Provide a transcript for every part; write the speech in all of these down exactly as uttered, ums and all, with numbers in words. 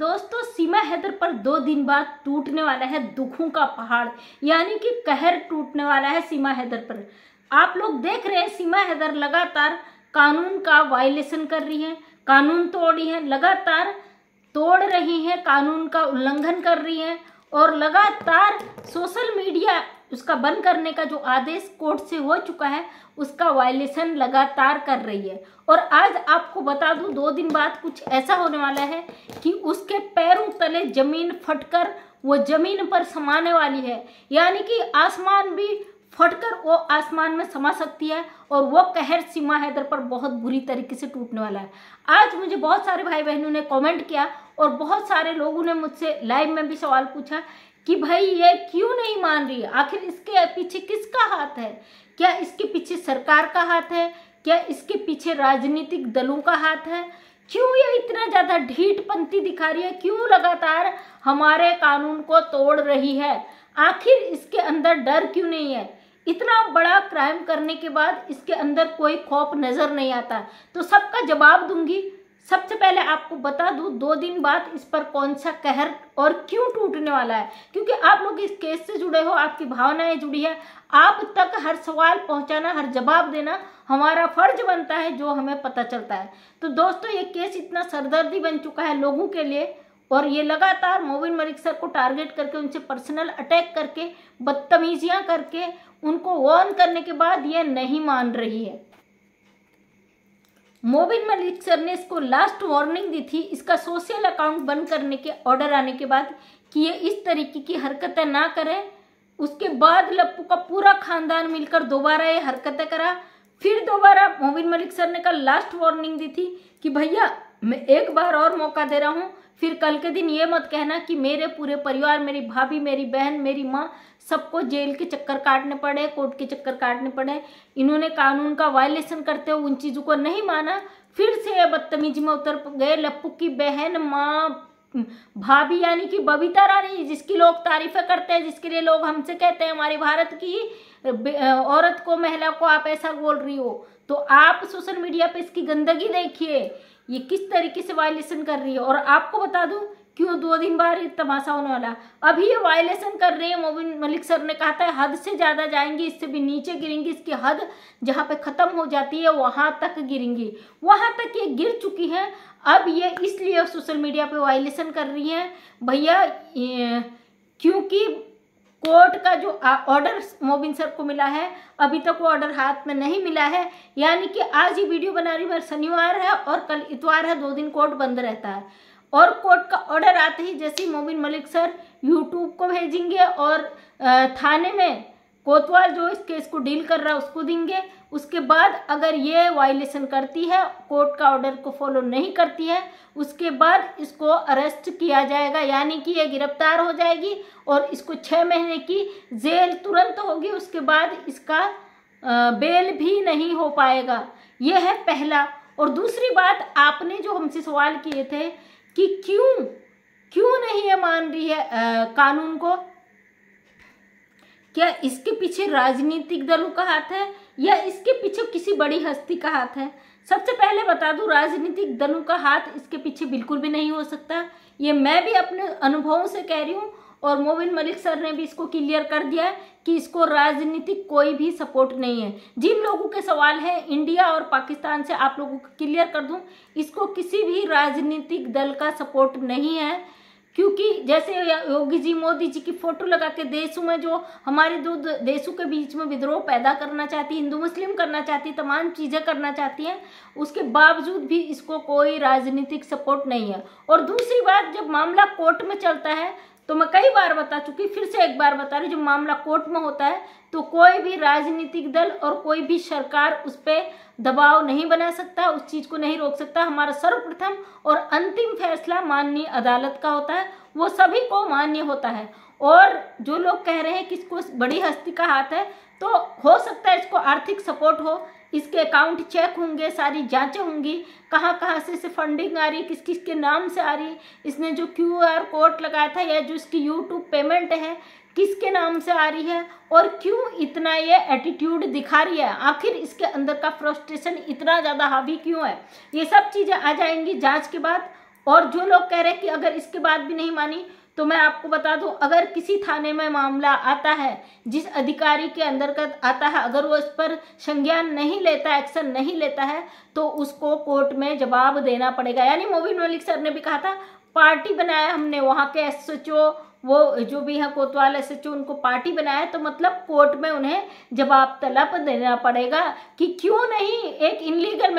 दोस्तों सीमा हैदर पर दो दिन बाद टूटने वाला है दुखों का पहाड़, यानी कि कहर टूटने वाला है सीमा हैदर पर। आप लोग देख रहे हैं सीमा हैदर लगातार कानून का वायलेशन कर रही है, कानून तोड़ रही है, लगातार तोड़ रही है, कानून का उल्लंघन कर रही है और लगातार सोशल मीडिया उसका बंद करने का जो आदेश कोर्ट से हो चुका है उसका वायलेशन लगातार कर रही है। और आज आपको बता दूं दो दिन बाद कुछ ऐसा होने वाला है कि उसके पैरों तले जमीन फटकर वो जमीन पर समाने वाली है, यानी कि आसमान भी फटकर वो आसमान में समा सकती है और वो कहर सीमा हैदर पर बहुत बुरी तरीके से टूटने वाला है। आज मुझे बहुत सारे भाई बहनों ने कमेंट किया और बहुत सारे लोगों ने मुझसे लाइव में भी सवाल पूछा कि भाई ये क्यों नहीं मान रही, आखिर इसके पीछे किसका हाथ है? क्या इसके पीछे सरकार का हाथ है? क्या इसके पीछे राजनीतिक दलों का हाथ है? क्यों ये इतना ज़्यादा ढीठपंथी दिखा रही है? क्यों लगातार हमारे कानून को तोड़ रही है? आखिर इसके अंदर डर क्यों नहीं है? इतना बड़ा क्राइम करने के बाद इसके अंदर कोई खौफ नज़र नहीं आता। तो सबका जवाब दूंगी। सबसे पहले आपको बता दूं दो दिन बाद इस पर कौन सा कहर और क्यों टूटने वाला है, क्योंकि आप लोग इस केस से जुड़े हो, आपकी भावनाएं जुड़ी है। आप तक हर सवाल पहुंचाना, हर जवाब देना हमारा फर्ज बनता है जो हमें पता चलता है। तो दोस्तों ये केस इतना सरदर्दी बन चुका है लोगों के लिए और ये लगातार मोमिन मलिक सर को टारगेट करके, उनसे पर्सनल अटैक करके, बदतमीजियाँ करके, उनको वॉर्न करने के बाद ये नहीं मान रही है। मोमिन मलिक सर ने इसको लास्ट वार्निंग दी थी, इसका सोशल अकाउंट बंद करने के ऑर्डर आने के बाद, कि ये इस तरीके की हरकतें ना करें। उसके बाद लप्पू का पूरा खानदान मिलकर दोबारा ये हरकतें करा। फिर दोबारा मोमिन मलिक सर ने कल लास्ट वार्निंग दी थी कि भैया मैं एक बार और मौका दे रहा हूँ, फिर कल के दिन ये मत कहना कि मेरे पूरे परिवार, मेरी भाभी, मेरी बहन, मेरी माँ, सबको जेल के चक्कर काटने पड़े, कोर्ट के चक्कर काटने पड़े। इन्होंने कानून का वायलेशन करते हुए उन चीज़ों को नहीं माना, फिर से बदतमीजी में उतर गए। लप्पू की बहन, माँ, भाभी, यानी कि बबीता रानी, जिसकी लोग तारीफें करते हैं, जिसके लिए लोग हमसे कहते हैं हमारे भारत की औरत को, महिला को आप ऐसा बोल रही हो। तो आप सोशल मीडिया पे इसकी गंदगी देखिए, ये किस तरीके से वायलेशन कर रही है। और आपको बता दूं क्यों दो दिन बाद ये तमाशा होने वाला। अभी ये वायलेशन कर रहे हैं, मोमिन मलिक सर ने कहा था हद से ज़्यादा जाएंगी, इससे भी नीचे गिरेंगी, इसकी हद जहाँ पे ख़त्म हो जाती है वहाँ तक गिरेंगी, वहाँ तक ये गिर चुकी हैं। अब ये इसलिए सोशल मीडिया पे वायलेशन कर रही हैं भैया, क्योंकि कोर्ट का जो ऑर्डर मोमिन सर को मिला है, अभी तक वो ऑर्डर हाथ में नहीं मिला है, यानी कि आज ही वीडियो बना रही है, शनिवार है और कल इतवार है, दो दिन कोर्ट बंद रहता है। और कोर्ट का ऑर्डर आते ही जैसे ही मोमिन मलिक सर यूट्यूब को भेजेंगे और थाने में कोतवाल जो इस केस को डील कर रहा है उसको देंगे, उसके बाद अगर ये वायलेशन करती है, कोर्ट का ऑर्डर को फॉलो नहीं करती है, उसके बाद इसको अरेस्ट किया जाएगा, यानी कि ये गिरफ्तार हो जाएगी और इसको छः महीने की जेल तुरंत होगी। उसके बाद इसका बेल भी नहीं हो पाएगा। ये है पहला। और दूसरी बात, आपने जो हमसे सवाल किए थे कि क्यों क्यों नहीं ये मान रही है आ, कानून को, क्या इसके पीछे राजनीतिक दलों का हाथ है या इसके पीछे किसी बड़ी हस्ती का हाथ है? सबसे पहले बता दूं, राजनीतिक दलों का हाथ इसके पीछे बिल्कुल भी नहीं हो सकता। ये मैं भी अपने अनुभवों से कह रही हूँ और मोमिन मलिक सर ने भी इसको क्लियर कर दिया है कि इसको राजनीतिक कोई भी सपोर्ट नहीं है। जिन लोगों के सवाल है इंडिया और पाकिस्तान से, आप लोगों को क्लियर कर दूं, इसको किसी भी राजनीतिक दल का सपोर्ट नहीं है, क्योंकि जैसे योगी जी, मोदी जी की फोटो लगा के देशों में जो हमारे दो देशों के बीच में विद्रोह पैदा करना चाहती, हिंदू मुस्लिम करना चाहती, तमाम चीज़ें करना चाहती हैं, उसके बावजूद भी इसको कोई राजनीतिक सपोर्ट नहीं है। और दूसरी बात, जब मामला कोर्ट में चलता है, तो मैं कई बार बता चुकी, फिर से एक बार बता रही, जब मामला कोर्ट में होता है तो कोई भी राजनीतिक दल और कोई भी सरकार उस पर दबाव नहीं बना सकता, उस चीज़ को नहीं रोक सकता। हमारा सर्वप्रथम और अंतिम फैसला माननीय अदालत का होता है, वो सभी को मान्य होता है। और जो लोग कह रहे हैं कि इसको बड़ी हस्ती का हाथ है, तो हो सकता है इसको आर्थिक सपोर्ट हो, इसके अकाउंट चेक होंगे, सारी जांचें होंगी, कहाँ कहाँ से इसे फंडिंग आ रही है, किस किस के नाम से आ रही है, इसने जो क्यू आर कोड लगाया था या जो इसकी यूट्यूब पेमेंट है किसके नाम से आ रही है, और क्यों इतना ये एटीट्यूड दिखा रही है, आखिर इसके अंदर का फ्रस्ट्रेशन इतना ज़्यादा हावी क्यों है। ये सब चीज़ें आ जाएंगी जांच के बाद। और जो लोग कह रहे हैं कि अगर इसके बाद भी नहीं मानी, तो मैं आपको बता दूं, अगर किसी थाने में मामला आता है, जिस अधिकारी के अंतर्गत आता है, अगर वो इस पर संज्ञान नहीं लेता, एक्शन नहीं लेता है, तो उसको कोर्ट में जवाब देना पड़ेगा। यानी मोमिन मलिक सर ने भी कहा था, पार्टी बनाया हमने, वहाँ के एस एच ओ वो जो भी है कोतवाल एस एच ओ, उनको पार्टी बनाया, तो मतलब कोर्ट में उन्हें जवाब तलब देना पड़ेगा कि क्यों नहीं एक इनलीगल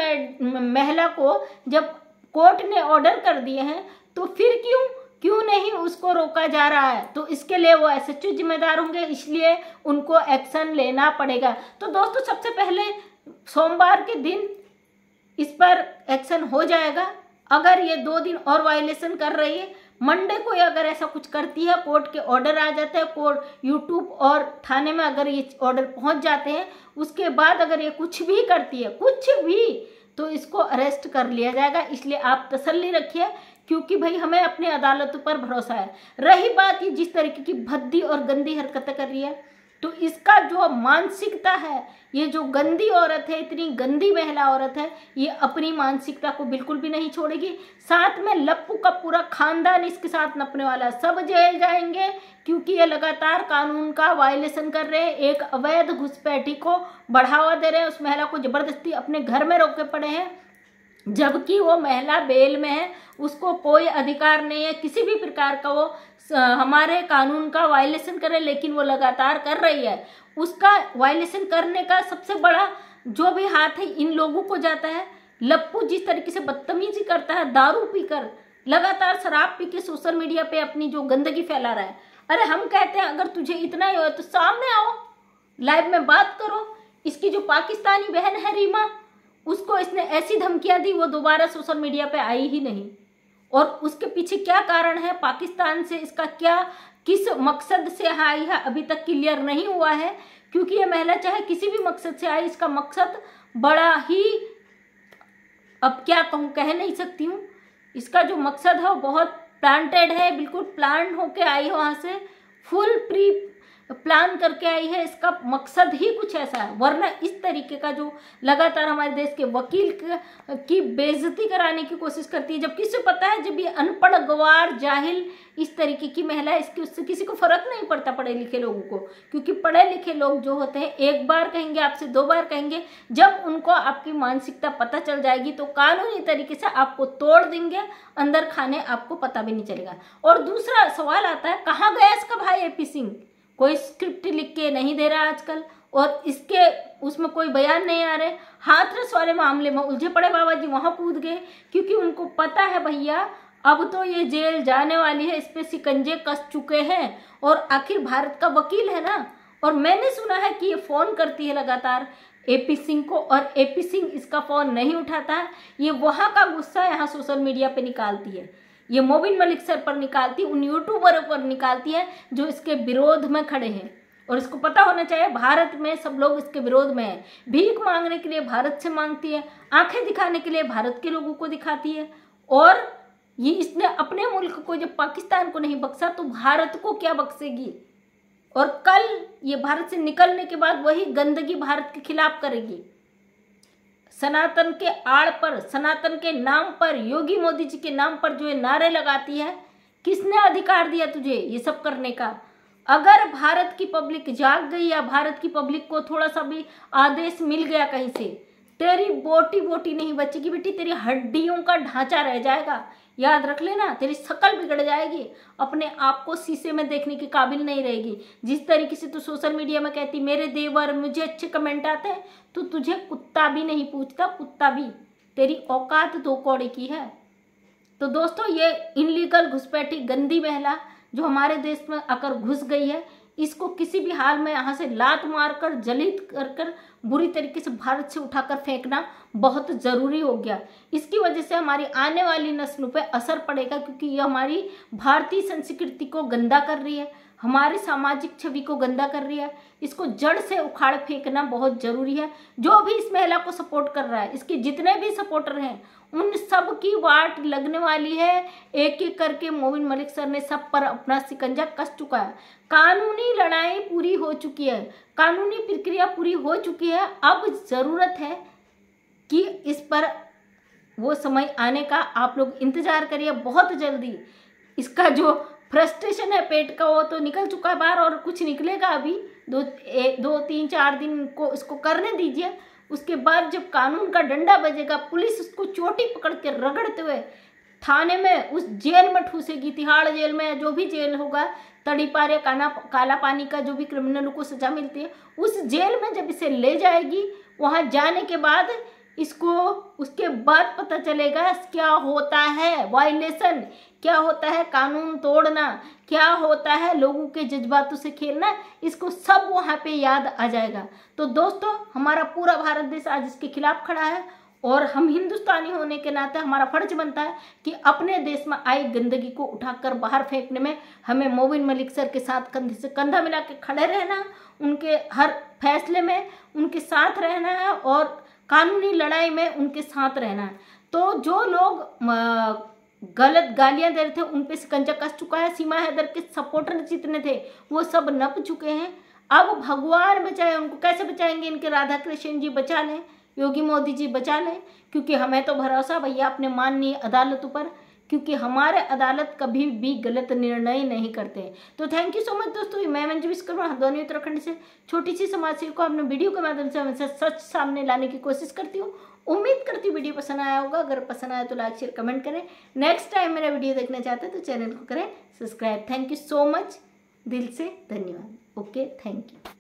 महिला को जब कोर्ट ने ऑर्डर कर दिए हैं तो फिर क्यों क्यों नहीं उसको रोका जा रहा है। तो इसके लिए वो एस एच ओ जिम्मेदार होंगे, इसलिए उनको एक्शन लेना पड़ेगा। तो दोस्तों, सबसे पहले सोमवार के दिन इस पर एक्शन हो जाएगा। अगर ये दो दिन और वायलेशन कर रही है, मंडे को ये अगर ऐसा कुछ करती है, कोर्ट के ऑर्डर आ जाते हैं, कोर्ट यूट्यूब और थाने में अगर ये ऑर्डर पहुंच जाते हैं, उसके बाद अगर ये कुछ भी करती है, कुछ भी, तो इसको अरेस्ट कर लिया जाएगा। इसलिए आप तसल्ली रखिए, क्योंकि भाई हमें अपनी अदालतों पर भरोसा है। रही बात ये जिस तरीके की भद्दी और गंदी हरकतें कर रही है, तो इसका जो मानसिकता है, ये जो गंदी औरत है, इतनी गंदी महिला औरत है, ये अपनी मानसिकता को बिल्कुल भी नहीं छोड़ेगी। साथ में लप्पू का पूरा खानदान इसके साथ नपने वाला, सब जेल जाएंगे, क्योंकि ये लगातार कानून का वायलेशन कर रहे हैं। एक अवैध घुसपैठी को बढ़ावा दे रहे हैं, उस महिला को जबरदस्ती अपने घर में रोके पड़े हैं, जबकि वो महिला बेल में है, उसको कोई अधिकार नहीं है किसी भी प्रकार का वो हमारे कानून का वायलेशन करे, लेकिन वो लगातार कर रही है। उसका वायलेशन करने का सबसे बड़ा जो भी हाथ है इन लोगों को जाता है। लप्पू जिस तरीके से बदतमीजी करता है, दारू पीकर, लगातार शराब पी के सोशल मीडिया पे अपनी जो गंदगी फैला रहा है, अरे हम कहते हैं अगर तुझे इतना ही हो तो सामने आओ, लाइव में बात करो। इसकी जो पाकिस्तानी बहन है रीमा, उसको इसने ऐसी धमकियां दी, वो दोबारा सोशल मीडिया पे आई ही नहीं। और उसके पीछे क्या कारण है, पाकिस्तान से इसका क्या, किस मकसद से आई है, अभी तक क्लियर नहीं हुआ है, क्योंकि ये महिला चाहे किसी भी मकसद से आई, इसका मकसद बड़ा ही, अब क्या कहूँ, कह नहीं सकती हूँ। इसका जो मकसद है वो बहुत प्लांटेड है, बिल्कुल प्लान होके आई है, वहाँ से फुल प्री प्लान करके आई है, इसका मकसद ही कुछ ऐसा है। वरना इस तरीके का जो लगातार हमारे देश के वकील की बेइज्जती कराने की कोशिश करती है, जबकि इसे पता है जब ये अनपढ़, गवार, जाहिल इस तरीके की महिला, इसकी उससे किसी को फर्क नहीं पड़ता पढ़े लिखे लोगों को, क्योंकि पढ़े लिखे लोग जो होते हैं एक बार कहेंगे आपसे, दो बार कहेंगे, जब उनको आपकी मानसिकता पता चल जाएगी तो कानूनी तरीके से आपको तोड़ देंगे अंदर खाने, आपको पता भी नहीं चलेगा। और दूसरा सवाल आता है, कहाँ गया इसका भाई ए पी सिंह, कोई स्क्रिप्ट लिख के नहीं दे रहा आजकल, और इसके उसमें कोई बयान नहीं आ रहे। हाथरस वाले मामले में उलझे पड़े बाबा जी, वहाँ कूद गए, क्योंकि उनको पता है भैया अब तो ये जेल जाने वाली है, इस पर सिकंजे कस चुके हैं, और आखिर भारत का वकील है ना। और मैंने सुना है कि ये फ़ोन करती है लगातार एपी सिंह को, और एपी सिंह इसका फ़ोन नहीं उठाता, ये वहाँ का गुस्सा यहाँ सोशल मीडिया पर निकालती है, ये मोमिन मलिक सर पर निकालती, उन यूट्यूबरों पर निकालती है जो इसके विरोध में खड़े हैं। और इसको पता होना चाहिए भारत में सब लोग इसके विरोध में हैं, भीख मांगने के लिए भारत से मांगती है, आंखें दिखाने के लिए भारत के लोगों को दिखाती है। और ये इसने अपने मुल्क को, जब पाकिस्तान को नहीं बख्शा तो भारत को क्या बख्शेगी। और कल ये भारत से निकलने के बाद वही गंदगी भारत के खिलाफ करेगी। सनातन के आड़ पर, सनातन के नाम पर, योगी मोदी जी के नाम पर जो ये नारे लगाती है, किसने अधिकार दिया तुझे ये सब करने का। अगर भारत की पब्लिक जाग गई या भारत की पब्लिक को थोड़ा सा भी आदेश मिल गया कहीं से, तेरी बोटी बोटी नहीं बचेगी बेटी, तेरी हड्डियों का ढांचा रह जाएगा, याद रख लेना, तेरी शक्ल बिगड़ जाएगी, अपने आप को शीशे में देखने के काबिल नहीं रहेगी। जिस तरीके से तू सोशल मीडिया में कहती मेरे देवर, मुझे अच्छे कमेंट आते हैं, तो तुझे कुत्ता भी नहीं पूछता, कुत्ता भी, तेरी औकात दो कौड़े की है। तो दोस्तों, ये इनलीगल घुसपैठी गंदी महिला जो हमारे देश में आकर घुस गई है, इसको किसी भी हाल में यहाँ से लात मारकर, जलित कर कर, बुरी तरीके से भारत से उठाकर फेंकना बहुत ज़रूरी हो गया। इसकी वजह से हमारी आने वाली नस्लों पे असर पड़ेगा, क्योंकि ये हमारी भारतीय संस्कृति को गंदा कर रही है, हमारे सामाजिक छवि को गंदा कर रही है। इसको जड़ से उखाड़ फेंकना बहुत ज़रूरी है। जो भी इस महिला को सपोर्ट कर रहा है, इसके जितने भी सपोर्टर हैं, उन सब की वाट लगने वाली है। एक एक करके मोमिन मलिक सर ने सब पर अपना शिकंजा कस चुका है। कानूनी लड़ाई पूरी हो चुकी है, कानूनी प्रक्रिया पूरी हो चुकी है। अब ज़रूरत है कि इस पर वो समय आने का आप लोग इंतज़ार करिए। बहुत जल्दी इसका जो फ्रस्ट्रेशन है पेट का वो तो निकल चुका है बाहर और कुछ निकलेगा अभी दो ए, दो तीन चार दिन को इसको करने दीजिए। उसके बाद जब कानून का डंडा बजेगा, पुलिस उसको चोटी पकड़ के रगड़ते हुए थाने में उस जेल में ठूसेगी, तिहाड़ जेल में, जो भी जेल होगा, तड़ीपार या काना काला पानी का जो भी क्रिमिनल को सजा मिलती है, उस जेल में जब इसे ले जाएगी, वहाँ जाने के बाद इसको उसके बाद पता चलेगा क्या होता है वायलेशन, क्या होता है कानून तोड़ना, क्या होता है लोगों के जज्बातों से खेलना, इसको सब वहाँ पे याद आ जाएगा। तो दोस्तों, हमारा पूरा भारत देश आज इसके खिलाफ खड़ा है और हम हिंदुस्तानी होने के नाते हमारा फर्ज बनता है कि अपने देश में आई गंदगी को उठाकर बाहर फेंकने में हमें मोमिन मलिक सर के साथ कंधे से कंधा मिला के खड़े रहना, उनके हर फैसले में उनके साथ रहना है और कानूनी लड़ाई में उनके साथ रहना है। तो जो लोग गलत गालियां दे रहे थे उन पे शिकंजा कस चुका है, सीमा हैदर के सपोर्टर जितने थे वो सब नप चुके हैं। अब भगवान बचाए उनको, कैसे बचाएंगे, इनके राधा कृष्ण जी बचा लें, योगी मोदी जी बचा लें, क्योंकि हमें तो भरोसा भैया अपने माननीय अदालतों पर, क्योंकि हमारे अदालत कभी भी गलत निर्णय नहीं करते। तो थैंक यू सो मच दोस्तों, मैं मंजीत विश्वकर्मा हरदौनी उत्तराखंड से छोटी सी समाज सेवा को अपने वीडियो के माध्यम से हमेशा सच सामने लाने की कोशिश करती हूँ। उम्मीद करती हूँ वीडियो पसंद आया होगा, अगर पसंद आया तो लाइक शेयर कमेंट करें। नेक्स्ट टाइम मेरा वीडियो देखना चाहते हैं तो चैनल को करें subscribe. Thank you so much, दिल से धन्यवाद। Okay, thank you.